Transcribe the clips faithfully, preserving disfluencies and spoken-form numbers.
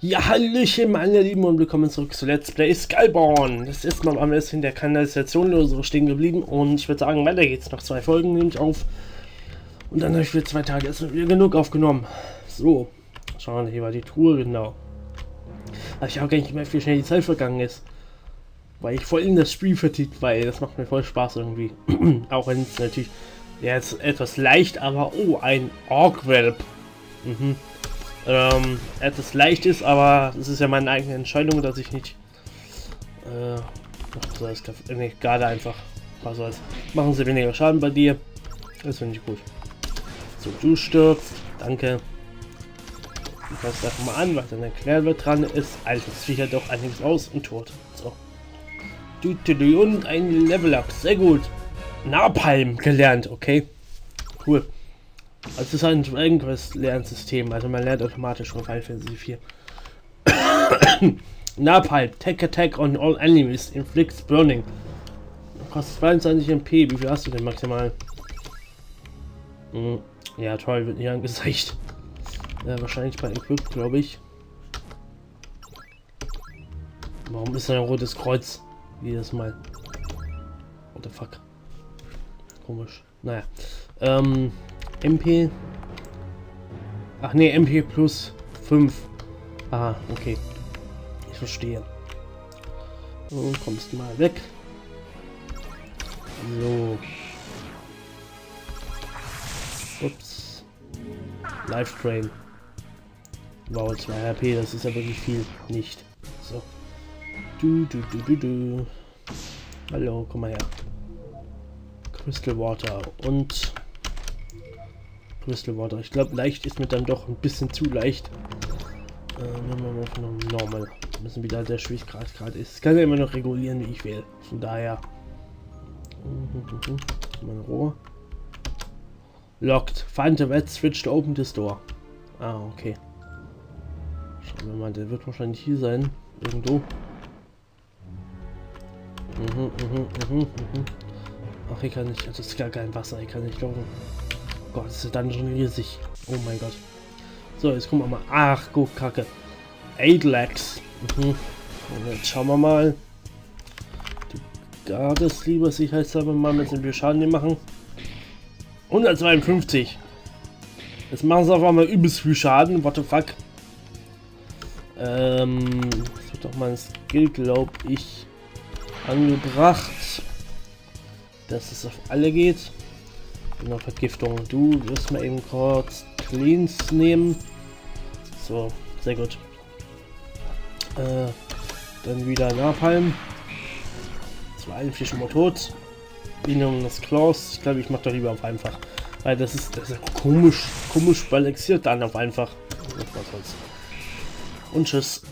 Ja, hallöchen meine Lieben und willkommen zurück zu Let's Play Skyborn. Das ist mal am besten der Kanalisation oder so stehen geblieben und ich würde sagen, weiter geht's. Noch zwei Folgen nehme ich auf und dann habe ich für zwei Tage erstmal wieder genug aufgenommen. So, schauen wir, hier war die Truhe, genau. Aber ich habe gar nicht gemerkt, wie schnell die Zeit vergangen ist, weil ich voll in das Spiel vertieft war, das macht mir voll Spaß irgendwie. Auch wenn es natürlich jetzt etwas leicht, aber oh, ein Orkwelp. Mhm. Ähm, etwas leicht ist, aber es ist ja meine eigene Entscheidung, dass ich nicht äh, so ist nee, gerade einfach was soll's. Machen sie weniger Schaden bei dir, das finde ich gut. So, du stirbst, danke. Ich fasse das mal an, was dann erklärt wird dran ist, altes Viech hat doch einiges aus und tot. So, du, du, du und ein Level Up, sehr gut. Napalm gelernt, okay, cool. Also es ist ein Irgendwas-Lernsystem, also man lernt automatisch von Final Fantasy vier. Napalm, take attack on all enemies, inflicts burning. Kostet zweiundzwanzig M P, wie viel hast du denn maximal? Hm. Ja toll, wird nicht angezeigt. Ja, wahrscheinlich bei Equip, glaube ich. Warum ist da ein rotes Kreuz? Jedes Mal. What the fuck? Komisch. Naja. Ähm... M P. Ach nee, M P plus fünf. Ah, okay. Ich verstehe. So, kommst du mal weg. So. Ups. Life Train. Wow, zwei H P, das ist ja wirklich viel. Nicht. So. Du, du, du, du, du. Hallo, komm mal her. Crystal Water und Crystal Water. Ich glaube, leicht ist mir dann doch ein bisschen zu leicht. Ähm, nehmen wir mal auf Normal. Wir müssen wieder der Schwierigkeit gerade ist. Das kann ja immer noch regulieren, wie ich will. Von daher. Mein Rohr. Locked. Find the red switch to open this door. Ah, okay. Schauen wir mal, der wird wahrscheinlich hier sein. Irgendwo. Mhm, mhm, mhm, mhm. Ach, ich kann nicht. Das ist gar kein Wasser. Ich kann nicht laufen. Oh Gott, das ist dann schon riesig. Oh mein Gott. So, jetzt gucken wir mal. Ach, guck, Kacke. Aidlax. Mhm. Und jetzt schauen wir mal. Du gardest lieber sicherheitshalber mal, mit dem wir Schaden hier machen. hundertzweiundfünfzig. Jetzt machen sie auf einmal übelst viel Schaden. What the fuck? Ähm, das wird doch mal ein Skill, glaube ich, angebracht. Dass es auf alle geht. Genau, Vergiftung. Du wirst mal eben kurz Cleans nehmen. So, sehr gut. Äh, dann wieder Napalm. Das war eigentlich schon mal tot. Minimum das Klaus. Ich glaube, ich mache doch lieber auf einfach. Weil das ist, das ist komisch, komisch balanciert dann auf einfach. Und tschüss.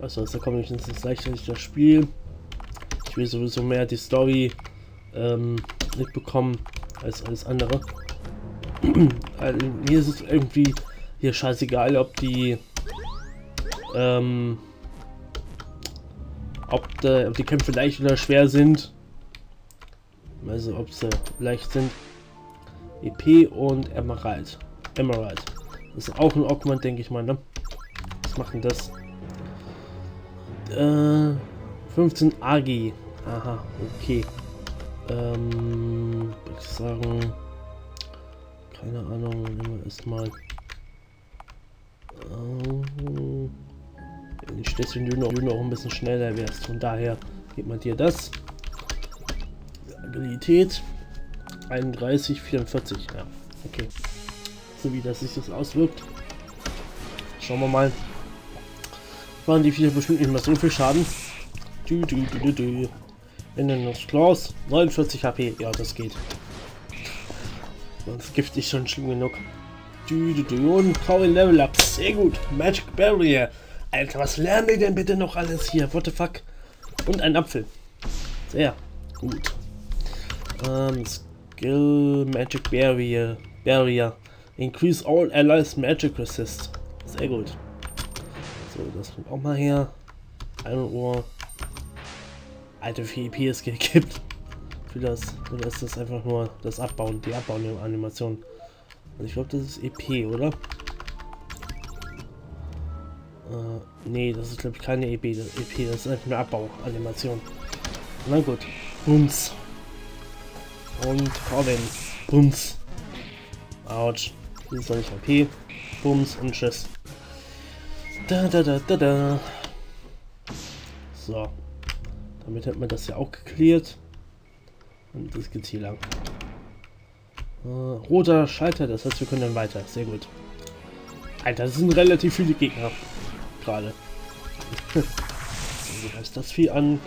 Also, da komme ich ins Leichtsinnig das Spiel. Ich will sowieso mehr die Story ähm, mitbekommen als alles andere. Also, mir ist es irgendwie hier scheißegal, ob die ähm, ob, de, ob die Kämpfe leicht oder schwer sind. Also ob sie leicht sind. E P und Emerald. Emerald. Das ist auch ein Augment, denke ich mal, ne? Was macht denn das? Äh, fünfzehn A G. Aha, okay. Ähm, würde ich sagen, keine Ahnung, nehmen wir erstmal. Ähm, wenn ich deswegen du noch, du noch ein bisschen schneller wärst, von daher gibt man dir das. Agilität einunddreißig, vierundvierzig, ja, okay. So wie das sich das auswirkt. Schauen wir mal. Waren die vier bestimmt nicht mehr so viel Schaden. Du, du, du, du, du. In den Nussklaus, neunundvierzig H P, ja das geht. Sonst gift ich schon schlimm genug. Du, du, du, und graue Level Up, sehr gut. Magic Barrier. Alter, was lernen wir denn bitte noch alles hier? What the fuck? Und ein Apfel. Sehr gut. Ähm, Skill Magic Barrier. Barrier. Increase all allies Magic Resist. Sehr gut. So, das kommt auch mal her. ein Uhr. Alte V I P es gibt für das, oder ist das einfach nur das Abbauen, die Abbauanimation? Also ich glaube, das ist E P, oder? Äh, nee, das ist glaube ich keine E P, das ist einfach eine Abbauanimation. Na gut. Bums. Und Provinz. Bums. Autsch. Das ist doch nicht E P. Bums und tschüss. Da da da da da. So. Damit hat man das ja auch geklärt. Und das geht's hier lang. Äh, roter Schalter, das heißt wir können dann weiter. Sehr gut. Alter, das sind relativ viele Gegner. Gerade. Wie heißt das Vieh an?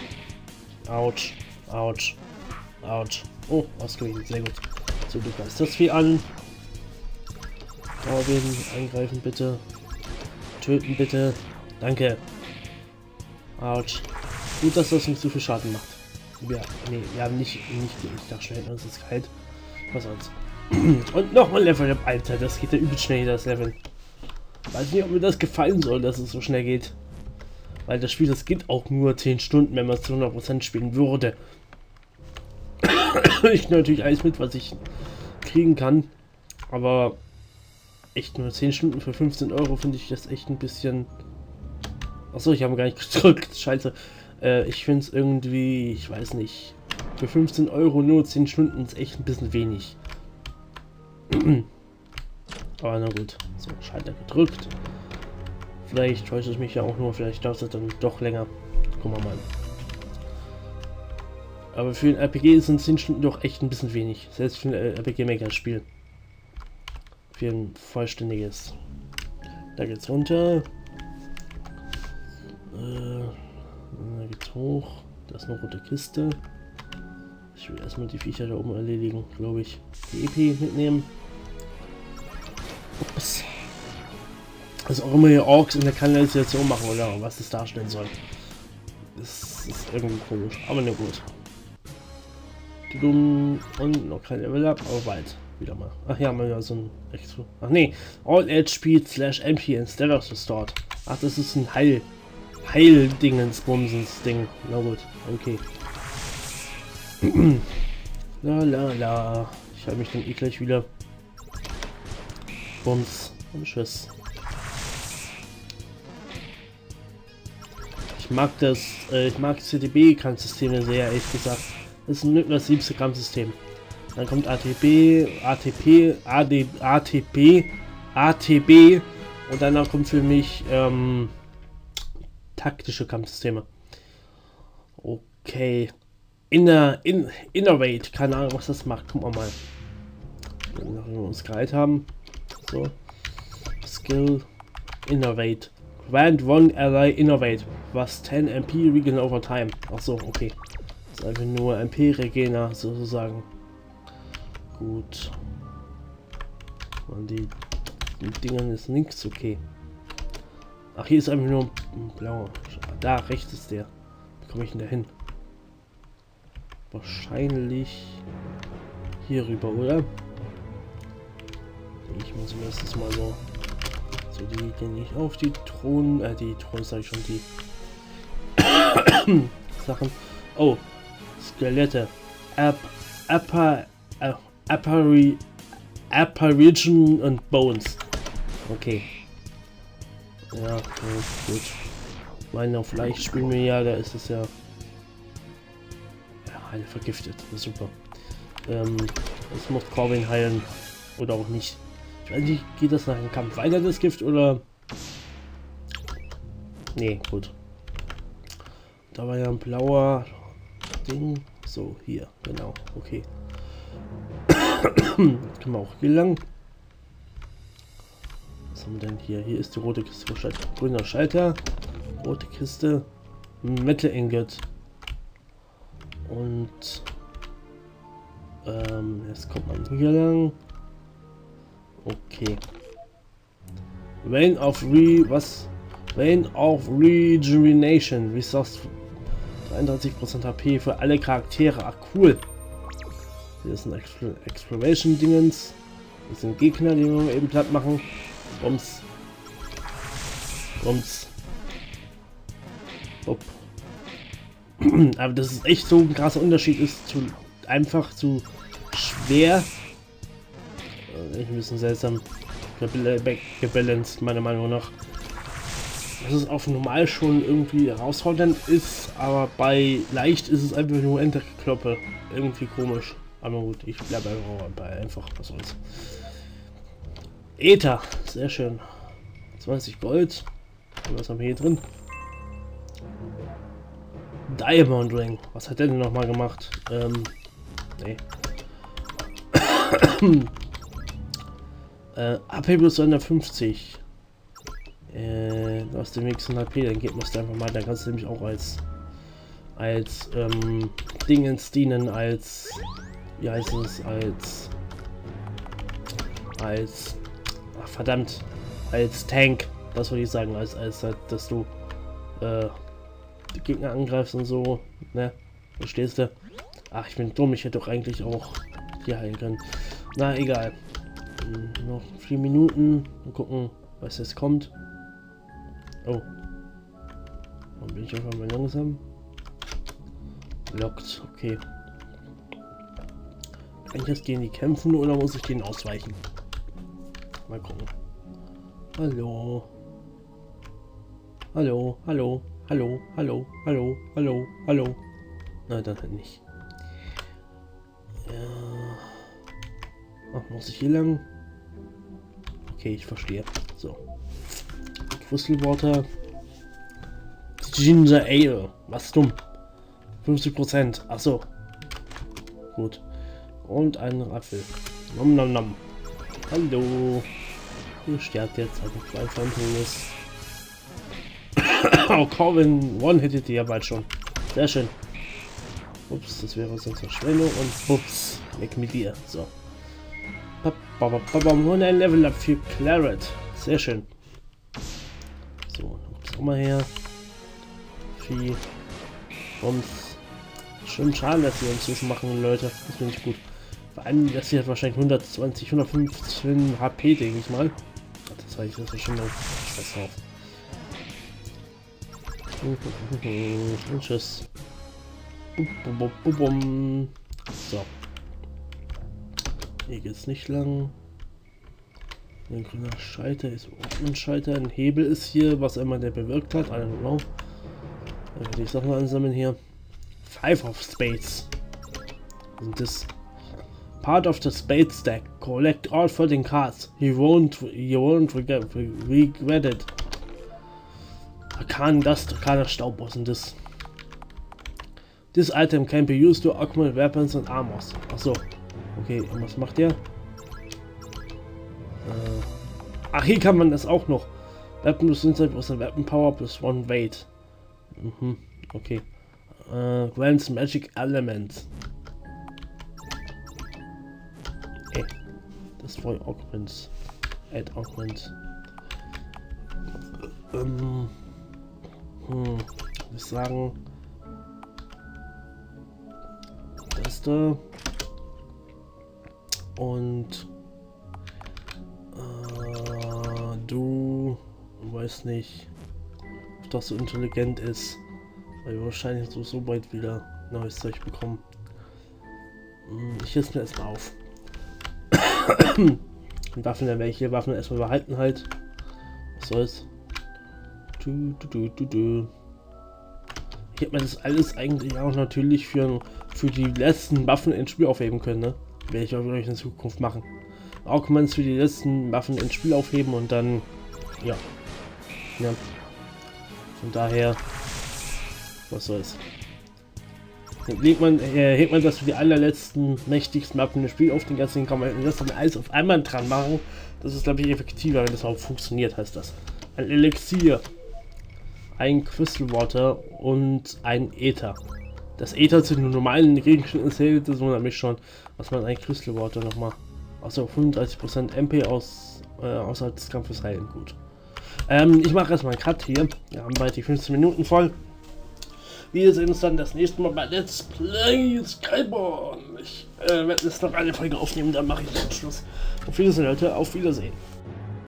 Autsch. Autsch. Autsch. Oh, ausgewichen. Sehr gut. So, du reißt das Vieh an. Torben, angreifen bitte. Töten bitte. Danke. Autsch. Gut, dass das nicht so viel Schaden macht. Ja, nee, wir haben nicht, nicht, ich dachte schnell, uns ist kalt. Was sonst? Und nochmal Level Up, Alter, das geht ja übel schnell, das Level. Weiß nicht, ob mir das gefallen soll, dass es so schnell geht. Weil das Spiel, das geht auch nur zehn Stunden, wenn man es zu hundert Prozent spielen würde. Ich nehme natürlich alles mit, was ich kriegen kann. Aber echt nur zehn Stunden für fünfzehn Euro finde ich das echt ein bisschen... Achso, ich habe gar nicht gedrückt, scheiße. Äh, ich finde es irgendwie, ich weiß nicht, für fünfzehn Euro nur zehn Stunden ist echt ein bisschen wenig. Aber na gut, so, Schalter gedrückt. Vielleicht täuscht es mich ja auch nur, vielleicht dauert es dann doch länger. Gucken wir mal. Aber für ein R P G sind zehn Stunden doch echt ein bisschen wenig. Selbst für ein R P G-Maker-Spiel. Für ein vollständiges. Da geht's runter. Da geht's hoch. Da ist eine rote Kiste. Ich will erstmal die Viecher da oben erledigen, glaube ich. Die E P mitnehmen. Ups. Also auch immer hier Orks in der Kanalisation machen oder was das darstellen soll. Das ist irgendwie komisch, aber ne gut. Und noch kein Level Up, aber bald. Wieder mal. Ach ja, mal ja so ein extra. Ach nee. All Edge Speed slash M P instead of restored. Ach, das ist ein Heil. Heil-Dingens-Bumsens-Ding. Na gut, okay. La la la. Ich habe mich dann eh gleich wieder. Bums und tschüss. Ich mag das, äh, ich mag C D B-Kampfsysteme sehr, ehrlich gesagt. Das ist ein das liebste Kampfsystem. Dann kommt A T P, A T P, A D, A T P, A T B und danach kommt für mich, ähm, taktische Kampfsysteme. Okay. Inner, in, Innervate, keine Ahnung, was das macht. Gucken wir mal. Wenn wir uns gereiht haben. So. Skill. Innervate. Grant one Ally Innervate. Was zehn M P regen over time. Achso, okay. Das ist einfach nur M P-Regener sozusagen. Gut. Und die, die Dingern ist nichts okay. Ach, hier ist einfach nur ein blauer. Da rechts ist der. Wie komme ich denn da hin? Wahrscheinlich hier rüber, oder? Ich muss zumindest mal so. So, die gehen nicht auf die Thronen. Äh, die Thronen sage ich schon, die Sachen. Oh, Skelette. App, Appa, Appari, Apparition und Bones. Okay. Ja, okay, gut. Ich meine, auf Leicht spielen wir ja, da ist es ja. Ja, Heil vergiftet. Das ist super. Ähm, das muss Corbin heilen. Oder auch nicht. Ich weiß nicht, geht das nach dem Kampf weiter, das Gift, oder? Nee, gut. Da war ja ein blauer Ding. So, hier, genau. Okay. Können wir auch hier lang. Was haben wir denn hier? Hier ist die rote Kiste. Grüner Schalter. Rote Kiste. Metal Ingot. Und ähm, jetzt kommt man hier lang. Okay. Rain of Re... Was? Rain of Regeneration. Resource dreiunddreißig Prozent H P für alle Charaktere. Ach cool. Hier ist ein Exploration-Dingens. Das sind Gegner, die wir eben platt machen. Bums. Bums. Bop. Aber das ist echt so ein krasser Unterschied. Ist zu einfach, zu schwer. echt ein bisschen seltsam gebalanced, meiner Meinung nach. Das ist auf normal schon irgendwie herausfordernd ist, aber bei leicht ist es einfach nur Enterkloppe. Irgendwie komisch. Aber gut, ich bleibe einfach was soll's. Ether, sehr schön. zwanzig Gold. Was haben wir hier drin? Diamond Ring. Was hat der denn nochmal gemacht? Ähm, nee. äh, H P plus hundertfünfzig. Äh, du hast den nächsten H P, dann geht man es einfach mal. Dann kannst du nämlich auch als, als, ähm, Dingens dienen, als, wie heißt es, als, als, ach, verdammt, als Tank. Das würde ich sagen, als, als, als dass du, äh, die Gegner angreifst und so, ne? Verstehst du? Ach, ich bin dumm, ich hätte doch eigentlich auch hier heilen können. Na, egal. Hm, noch vier Minuten. Mal gucken, was jetzt kommt. Oh. Und bin ich einfach mal langsam? Lockt, okay. Kann ich jetzt gegen die kämpfen oder muss ich denen ausweichen? Mal gucken. Hallo. Hallo, hallo. Hallo, hallo, hallo, hallo, hallo. Nein, dann halt nicht. Ja. Ach, muss ich hier lang? Okay, ich verstehe. So. Crystalwater. Ginger Ale. Was dumm. fünfzig Prozent. Achso. Gut. Und einen Apfel. Nom nom nom. Hallo. Ihr sterbt jetzt. Also zwei Phantoms. Oh, Corwin one-hitted die ja bald schon. Sehr schön. Ups, das wäre sonst eine Schwelle und ups, weg mit dir. So. Und ein Level Up für Claret. Sehr schön. So, ups, auch mal her. Vieh. Bums. Schön schade, dass wir inzwischen machen, Leute. Das finde ich gut. Vor allem, das hier hat wahrscheinlich hundertzwanzig, hundertfünfzehn H P, denke ich mal. Das heißt, das ist schon mal Stress drauf. Und tschüss. So. Hier geht's nicht lang. Ein grüner Scheiter ist auch ein Scheiter. Ein Hebel ist hier, was immer der bewirkt hat. I don't know. Dann werde ich Sachen ansammeln hier. Five of Spades. Und das Part of the Spade Stack. Collect all fourteen cards. You won't, you won't regret, regret it. Arcane Dust, Arcane Staub, was denn das? This item can be used to augment weapons and armors. Achso. Okay, und was macht der? Äh, ach, hier kann man das auch noch. Weapon plus Insight plus Weapon Power plus One Weight. Mhm, okay. Äh, Grants Magic Element. Ey. Destroy Augments. Add Augment. Ähm. Hm, ich würde sagen, das da und äh, du, weiß nicht, ob das so intelligent ist, weil wir wahrscheinlich so, so bald wieder neues Zeug bekommen. Hm, ich hisse mir erstmal auf. Und Waffen, dann werde ich hier Waffen erstmal behalten halt. Was soll's? Du, du, du, du. Ich hätte mir das alles eigentlich auch natürlich für, für die letzten Waffen ins Spiel aufheben können, ne? Werde ich auch in Zukunft machen. Auch kann man es für die letzten Waffen ins Spiel aufheben und dann, ja. Ja. Von daher, was soll's. Dann legt man, äh, hebt man das für die allerletzten, mächtigsten Waffen ins Spiel auf, den ganzen kann man das dann alles auf einmal dran machen. Das ist, glaube ich, effektiver, wenn das auch funktioniert, heißt das. Ein Elixier. Ein Crystalwater und ein Ether. Das Ether zu den normalen Gegenständen zählt, das wundert mich schon, was man ein Crystalwater nochmal. Außer fünfunddreißig Prozent M P aus, äh, außerhalb des Kampfes heilen. Gut. Ähm, ich mache erstmal einen Cut hier. Wir haben bald die fünfzehn Minuten voll. Wir sehen uns dann das nächste Mal bei Let's Play Skyborn. Ich äh, werde jetzt noch eine Folge aufnehmen, dann mache ich den Schluss. Auf Wiedersehen, Leute. Auf Wiedersehen.